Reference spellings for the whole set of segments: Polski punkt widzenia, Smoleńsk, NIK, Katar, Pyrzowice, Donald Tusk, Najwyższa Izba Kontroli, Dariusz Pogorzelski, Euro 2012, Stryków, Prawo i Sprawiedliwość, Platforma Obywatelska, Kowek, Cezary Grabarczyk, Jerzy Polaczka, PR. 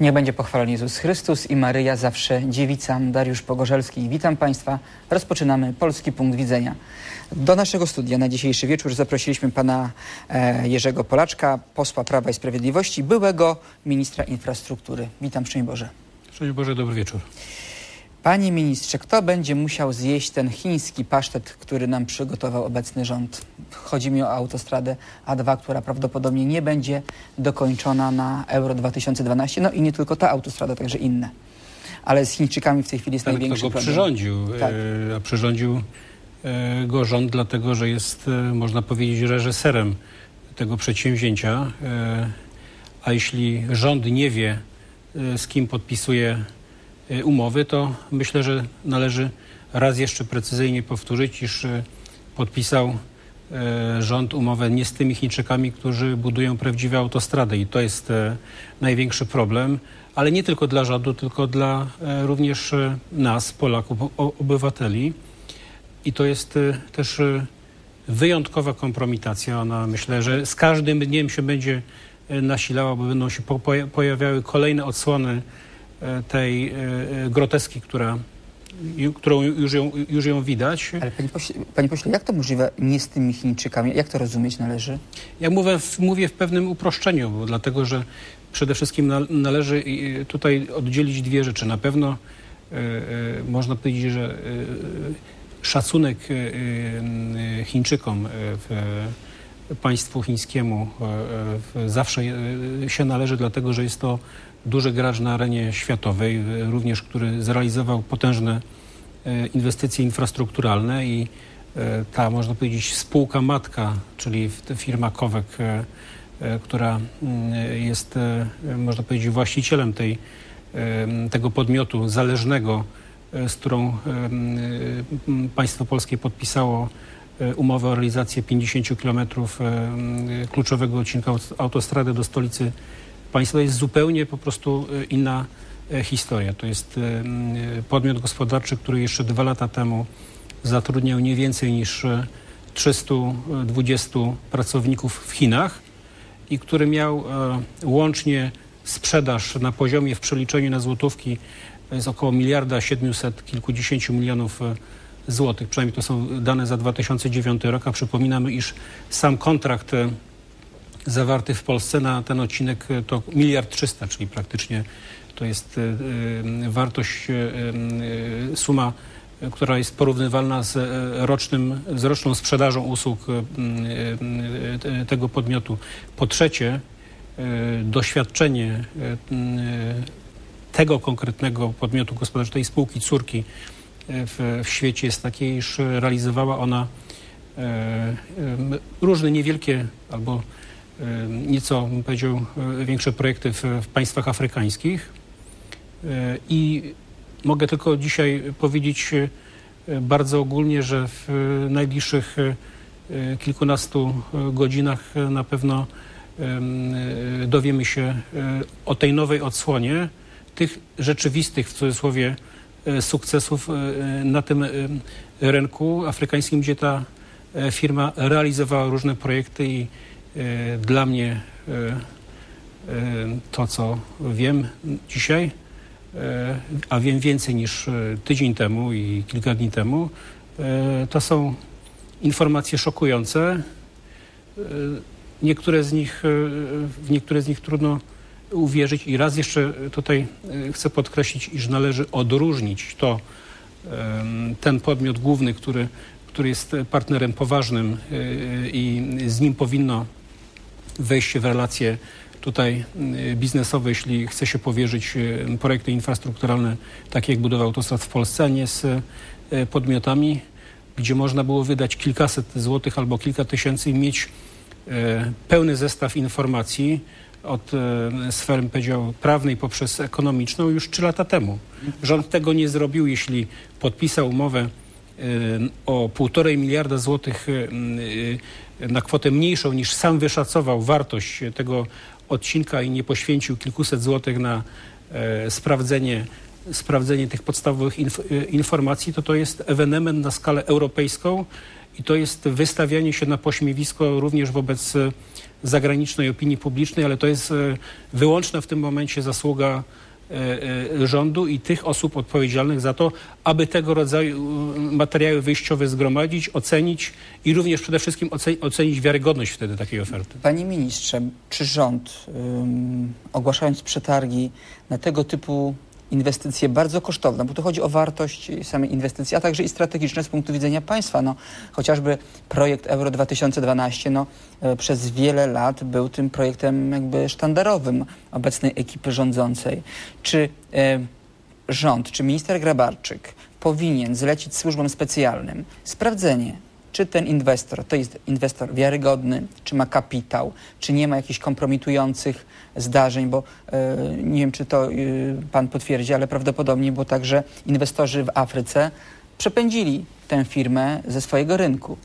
Niech będzie pochwalony Jezus Chrystus i Maryja zawsze dziewica. Dariusz Pogorzelski, witam Państwa. Rozpoczynamy Polski punkt widzenia. Do naszego studia na dzisiejszy wieczór zaprosiliśmy pana Jerzego Polaczka, posła Prawa i Sprawiedliwości, byłego ministra infrastruktury. Witam, szczęść Boże. Szczęść Boże, dobry wieczór. Panie ministrze, kto będzie musiał zjeść ten chiński pasztet, który nam przygotował obecny rząd? Chodzi mi o autostradę A2, która prawdopodobnie nie będzie dokończona na Euro 2012. No i nie tylko ta autostrada, także inne. Ale z Chińczykami w tej chwili jest największy problem. Przyrządził, tak. A przyrządził go rząd dlatego, że jest, można powiedzieć, reżyserem tego przedsięwzięcia. A jeśli rząd nie wie, z kim podpisuje umowy, to myślę, że należy raz jeszcze precyzyjnie powtórzyć, iż podpisał rząd umowę nie z tymi Chińczykami, którzy budują prawdziwe autostrady i to jest największy problem, ale nie tylko dla rządu, tylko dla również nas, Polaków, obywateli i to jest też wyjątkowa kompromitacja. Ona, myślę, że z każdym dniem się będzie nasilała, bo będą się pojawiały kolejne odsłony tej groteski, którą już ją widać. Ale panie pośle, jak to możliwe nie z tymi Chińczykami? Jak to rozumieć należy? Ja mówię w pewnym uproszczeniu, bo dlatego, że przede wszystkim należy tutaj oddzielić dwie rzeczy. Na pewno można powiedzieć, że szacunek Chińczykom, państwu chińskiemu zawsze się należy, dlatego, że jest to duży gracz na arenie światowej, również który zrealizował potężne inwestycje infrastrukturalne i ta, można powiedzieć, spółka matka, czyli firma Kowek, która jest, można powiedzieć, właścicielem tego podmiotu zależnego, z którą państwo polskie podpisało umowę o realizację 50 km kluczowego odcinka autostrady do stolicy państwa, jest zupełnie po prostu inna historia. To jest podmiot gospodarczy, który jeszcze 2 lata temu zatrudniał nie więcej niż 320 pracowników w Chinach i który miał łącznie sprzedaż na poziomie w przeliczeniu na złotówki z około 1,7 mld, kilkudziesięciu milionów złotych. Przynajmniej to są dane za 2009 rok, a przypominamy, iż sam kontrakt zawarty w Polsce na ten odcinek to 1,3 mld, czyli praktycznie to jest wartość, suma, która jest porównywalna z roczną sprzedażą usług tego podmiotu. Po trzecie, doświadczenie tego konkretnego podmiotu gospodarczego, tej spółki córki w świecie jest takie, iż realizowała ona różne niewielkie albo nieco, bym powiedział, większe projekty w państwach afrykańskich i mogę tylko dzisiaj powiedzieć bardzo ogólnie, że w najbliższych kilkunastu godzinach na pewno dowiemy się o tej nowej odsłonie tych rzeczywistych, w cudzysłowie, sukcesów na tym rynku afrykańskim, gdzie ta firma realizowała różne projekty i dla mnie to, co wiem dzisiaj, a wiem więcej niż tydzień temu i kilka dni temu, to są informacje szokujące. W niektóre z nich trudno uwierzyć i raz jeszcze tutaj chcę podkreślić, iż należy odróżnić to, ten podmiot główny, który jest partnerem poważnym i z nim powinno wejść w relacje tutaj biznesowe, jeśli chce się powierzyć projekty infrastrukturalne, takie jak budowa autostrad w Polsce, a nie z podmiotami, gdzie można było wydać kilkaset złotych albo kilka tysięcy i mieć pełny zestaw informacji od sfery, powiedział, prawnej poprzez ekonomiczną już 3 lata temu. Rząd tego nie zrobił, jeśli podpisał umowę o 1,5 mld złotych na kwotę mniejszą niż sam wyszacował wartość tego odcinka i nie poświęcił kilkuset złotych na sprawdzenie tych podstawowych informacji, to jest ewenement na skalę europejską i to jest wystawianie się na pośmiewisko również wobec zagranicznej opinii publicznej, ale to jest wyłączna w tym momencie zasługa rządu i tych osób odpowiedzialnych za to, aby tego rodzaju materiały wyjściowe zgromadzić, ocenić i również przede wszystkim ocenić wiarygodność wtedy takiej oferty. Panie ministrze, czy rząd ogłaszając przetargi na tego typu inwestycje bardzo kosztowne, bo tu chodzi o wartość samej inwestycji, a także i strategiczne z punktu widzenia państwa. No, chociażby projekt Euro 2012 przez wiele lat był tym projektem jakby sztandarowym obecnej ekipy rządzącej. Czy rząd, czy minister Grabarczyk powinien zlecić służbom specjalnym sprawdzenie, czy ten inwestor to jest inwestor wiarygodny, czy ma kapitał, czy nie ma jakichś kompromitujących zdarzeń, bo nie wiem, czy to pan potwierdzi, ale prawdopodobnie było tak, że inwestorzy w Afryce przepędzili tę firmę ze swojego rynku.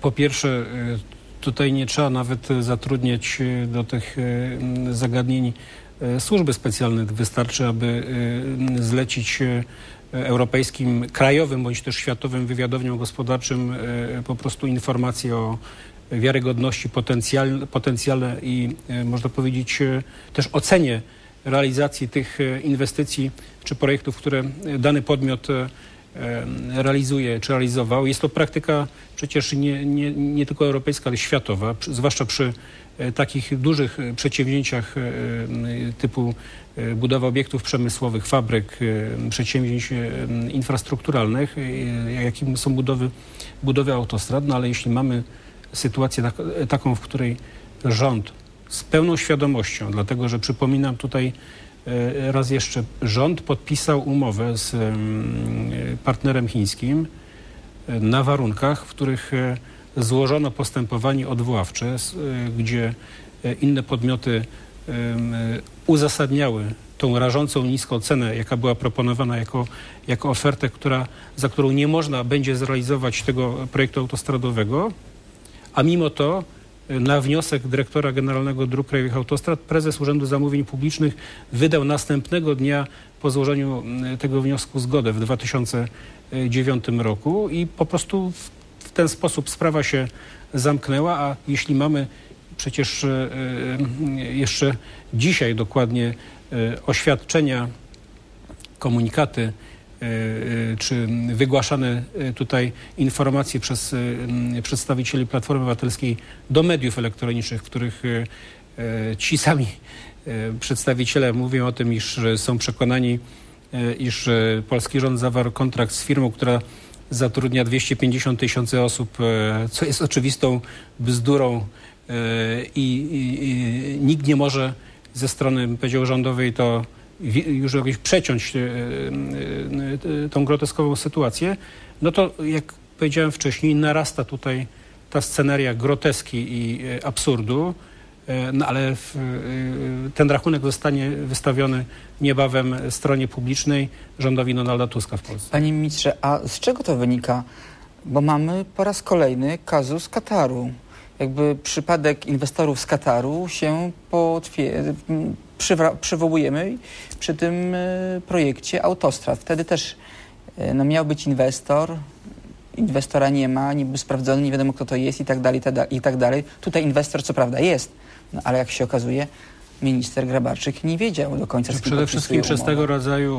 Po pierwsze, tutaj nie trzeba nawet zatrudniać do tych zagadnień służby specjalne. Wystarczy, aby zlecić europejskim, krajowym bądź też światowym wywiadowniom gospodarczym po prostu informacje o wiarygodności, potencjale i można powiedzieć też ocenie realizacji tych inwestycji czy projektów, które dany podmiot realizuje czy realizował. Jest to praktyka przecież nie tylko europejska, ale światowa, zwłaszcza przy takich dużych przedsięwzięciach typu budowa obiektów przemysłowych, fabryk, przedsięwzięć infrastrukturalnych, jakim są budowy autostrad. No ale jeśli mamy sytuację taką, w której rząd z pełną świadomością, dlatego że przypominam tutaj raz jeszcze, rząd podpisał umowę z partnerem chińskim na warunkach, w których złożono postępowanie odwoławcze, gdzie inne podmioty uzasadniały tą rażącą niską cenę, jaka była proponowana jako ofertę, za którą nie można będzie zrealizować tego projektu autostradowego, a mimo to na wniosek dyrektora generalnego Dróg Krajowych Autostrad prezes Urzędu Zamówień Publicznych wydał następnego dnia po złożeniu tego wniosku zgodę w 2009 roku i po prostu w ten sposób sprawa się zamknęła, a jeśli mamy przecież jeszcze dzisiaj dokładnie oświadczenia, komunikaty czy wygłaszane tutaj informacje przez przedstawicieli Platformy Obywatelskiej do mediów elektronicznych, w których ci sami przedstawiciele mówią o tym, iż są przekonani, iż polski rząd zawarł kontrakt z firmą, która zatrudnia 250 tysięcy osób, co jest oczywistą bzdurą i nikt nie może ze strony, powiedział, rządowej to już jakoś przeciąć tą groteskową sytuację, no to jak powiedziałem wcześniej, narasta tutaj ta scenaria groteski i absurdu, no ale ten rachunek zostanie wystawiony niebawem stronie publicznej, rządowi Donalda Tuska w Polsce. Panie ministrze, a z czego to wynika? Bo mamy po raz kolejny kazus Kataru. Jakby przypadek inwestorów z Kataru się przywołujemy przy tym projekcie autostrad. Wtedy też no, miał być inwestor, inwestora nie ma, niby sprawdzony, nie wiadomo kto to jest i tak dalej, i tak dalej. Tutaj inwestor co prawda jest, no, ale jak się okazuje, minister Grabarczyk nie wiedział do końca, z kim podpisuje umowę. Przede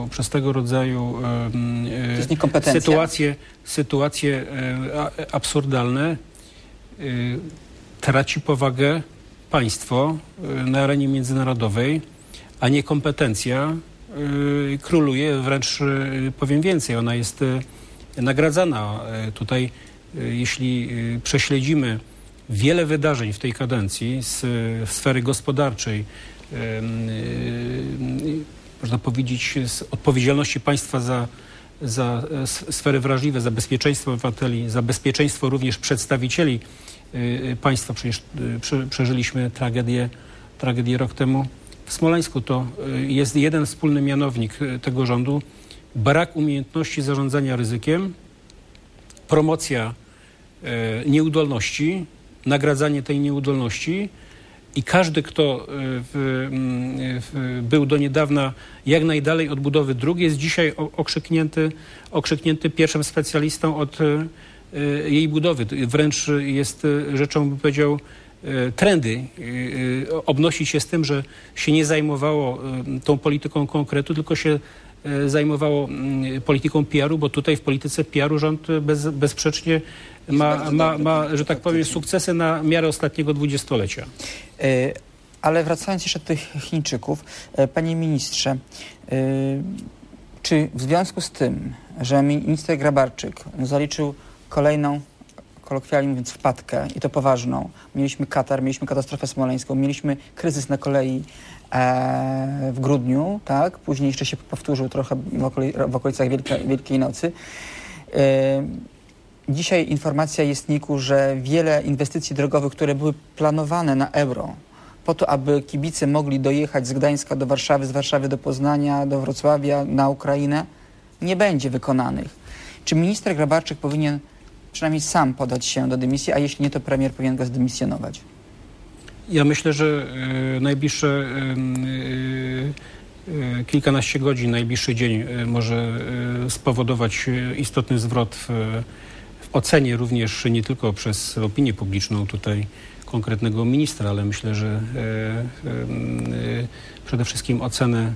wszystkim przez tego rodzaju sytuacje absurdalne traci powagę państwo na arenie międzynarodowej, a niekompetencja króluje, wręcz powiem więcej, ona jest nagradzana. Tutaj jeśli prześledzimy wiele wydarzeń w tej kadencji z sfery gospodarczej, można powiedzieć z odpowiedzialności państwa za sfery wrażliwe, za bezpieczeństwo obywateli, za bezpieczeństwo również przedstawicieli państwa. Przecież przeżyliśmy tragedię rok temu w Smoleńsku. To jest jeden wspólny mianownik tego rządu. Brak umiejętności zarządzania ryzykiem, promocja nieudolności, nagradzanie tej nieudolności i każdy, kto był do niedawna jak najdalej od budowy dróg, jest dzisiaj okrzyknięty pierwszym specjalistą od jej budowy. Wręcz jest rzeczą, bym powiedział, trendy obnosi się z tym, że się nie zajmowało tą polityką konkretu, tylko się zajmowało polityką PR-u, bo tutaj w polityce PR-u rząd bezsprzecznie ma, że tak powiem, sukcesy na miarę ostatniego dwudziestolecia. Ale wracając jeszcze do tych Chińczyków, panie ministrze, czy w związku z tym, że minister Grabarczyk zaliczył kolejną, kolokwialnie mówiąc, wpadkę, i to poważną, mieliśmy Katar, mieliśmy katastrofę smoleńską, mieliśmy kryzys na kolei w grudniu, tak? Później jeszcze się powtórzył trochę w okolicach Wielkiej Nocy. Dzisiaj informacja jest, NIK-u, że wiele inwestycji drogowych, które były planowane na euro, po to, aby kibice mogli dojechać z Gdańska do Warszawy, z Warszawy do Poznania, do Wrocławia, na Ukrainę, nie będzie wykonanych. Czy minister Grabarczyk powinien przynajmniej sam podać się do dymisji, a jeśli nie, to premier powinien go zdymisjonować? Ja myślę, że najbliższe kilkanaście godzin, najbliższy dzień może spowodować istotny zwrot w ocenie również nie tylko przez opinię publiczną tutaj konkretnego ministra, ale myślę, że przede wszystkim ocenę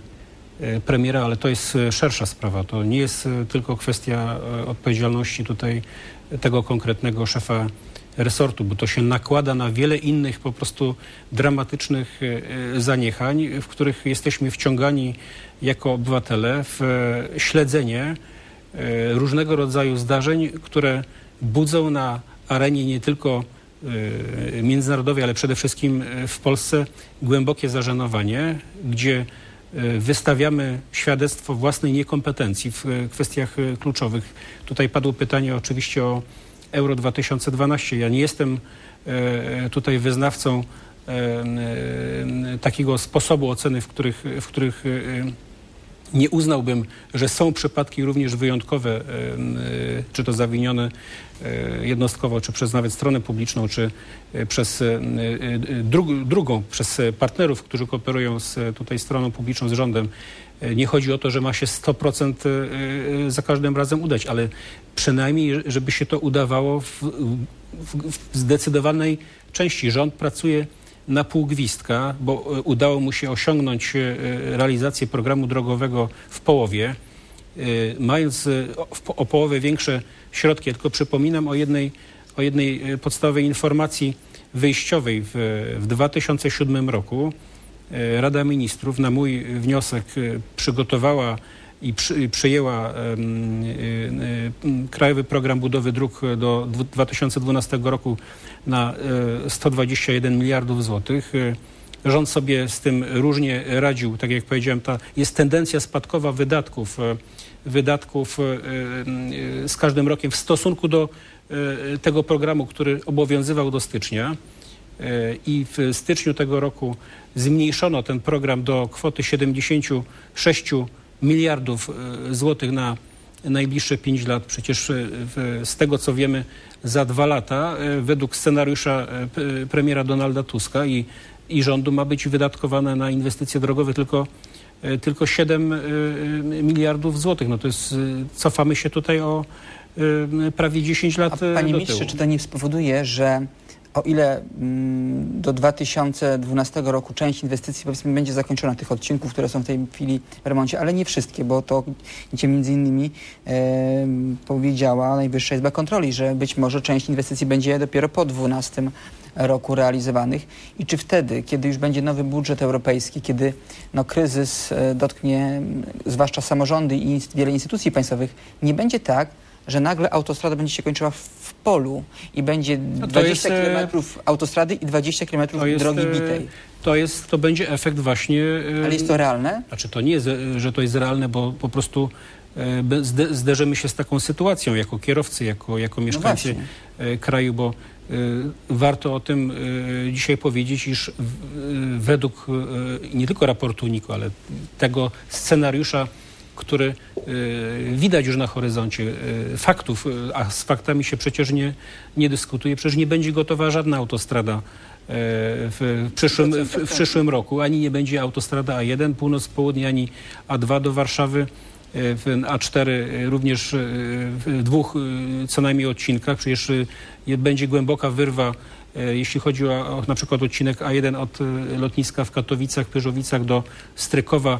premiera, ale to jest szersza sprawa. To nie jest tylko kwestia odpowiedzialności tutaj tego konkretnego szefa resortu, bo to się nakłada na wiele innych po prostu dramatycznych zaniechań, w których jesteśmy wciągani jako obywatele w śledzenie różnego rodzaju zdarzeń, które budzą na arenie nie tylko międzynarodowej, ale przede wszystkim w Polsce głębokie zażenowanie, gdzie wystawiamy świadectwo własnej niekompetencji w kwestiach kluczowych. Tutaj padło pytanie oczywiście o Euro 2012. Ja nie jestem tutaj wyznawcą takiego sposobu oceny, w których nie uznałbym, że są przypadki również wyjątkowe, czy to zawinione jednostkowo, czy przez nawet stronę publiczną, czy przez drugą, przez partnerów, którzy kooperują z tutaj stroną publiczną, z rządem. Nie chodzi o to, że ma się 100% za każdym razem udać, ale przynajmniej, żeby się to udawało w zdecydowanej części. Rząd pracuje na pół gwizdka, bo udało mu się osiągnąć realizację programu drogowego w połowie, mając o połowę większe środki. Tylko przypominam o jednej podstawowej informacji wyjściowej. W 2007 roku Rada Ministrów na mój wniosek przygotowała i przyjęła Krajowy Program Budowy Dróg do 2012 roku na 121 miliardów złotych. Rząd sobie z tym różnie radził. Tak jak powiedziałem, jest tendencja spadkowa wydatków z każdym rokiem w stosunku do tego programu, który obowiązywał do stycznia. I w styczniu tego roku zmniejszono ten program do kwoty 76 miliardów złotych na najbliższe 5 lat. Przecież z tego, co wiemy, za 2 lata według scenariusza premiera Donalda Tuska i rządu ma być wydatkowane na inwestycje drogowe tylko 7 miliardów złotych. No to jest, cofamy się tutaj o prawie 10 lat do tyłu. Panie ministrze, czy to nie spowoduje, że o ile do 2012 roku część inwestycji, powiedzmy, będzie zakończona, tych odcinków, które są w tej chwili w remoncie, ale nie wszystkie, bo to między innymi powiedziała Najwyższa Izba Kontroli, że być może część inwestycji będzie dopiero po 2012 roku realizowanych. I czy wtedy, kiedy już będzie nowy budżet europejski, kiedy kryzys dotknie zwłaszcza samorządy i wiele instytucji państwowych, nie będzie tak, że nagle autostrada będzie się kończyła w polu i będzie 20 km autostrady i 20 km drogi bitej. To będzie efekt właśnie... Ale jest to realne? Znaczy, to nie jest, że to jest realne, bo po prostu zderzymy się z taką sytuacją jako kierowcy, jako mieszkańcy kraju, bo warto o tym dzisiaj powiedzieć, iż według nie tylko raportu NIK-u, ale tego scenariusza, który widać już na horyzoncie faktów, a z faktami się przecież nie dyskutuje, przecież nie będzie gotowa żadna autostrada w przyszłym roku, ani nie będzie autostrada A1 północ-południe, ani A2 do Warszawy, A4 również w 2 co najmniej odcinkach. Przecież będzie głęboka wyrwa jeśli chodzi o na przykład odcinek A1 od lotniska w Katowicach, Pyrzowicach do Strykowa.